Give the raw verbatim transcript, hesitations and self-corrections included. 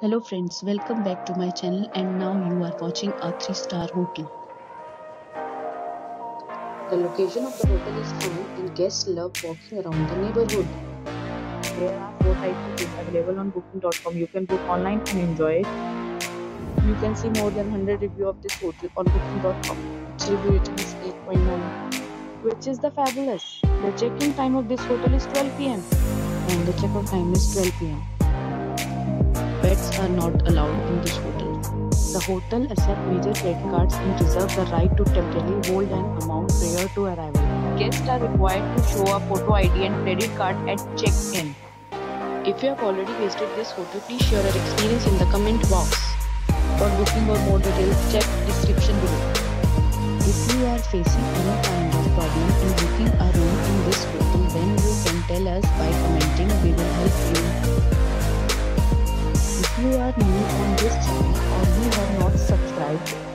Hello friends, welcome back to my channel and now you are watching a three star hotel. The location of the hotel is fine and guests love walking around the neighborhood. There are four types of rooms available on booking dot com. You can book online and enjoy it. You can see more than one hundred reviews of this hotel on booking dot com. Its review rating is eight point nine, which is the fabulous. The check-in time of this hotel is twelve p m and the check-out time is twelve p m Pets are not allowed in this hotel. The hotel accepts major credit cards and reserves the right to temporarily hold an amount prior to arrival. Guests are required to show a photo I D and credit card at check-in. If you have already visited this hotel, please share your experience in the comment box. For booking or more details, check description below. If you are facing any kind of problem in booking a room in this hotel, then you can tell us by commenting. We will help you. If you are new on this channel or you have not subscribed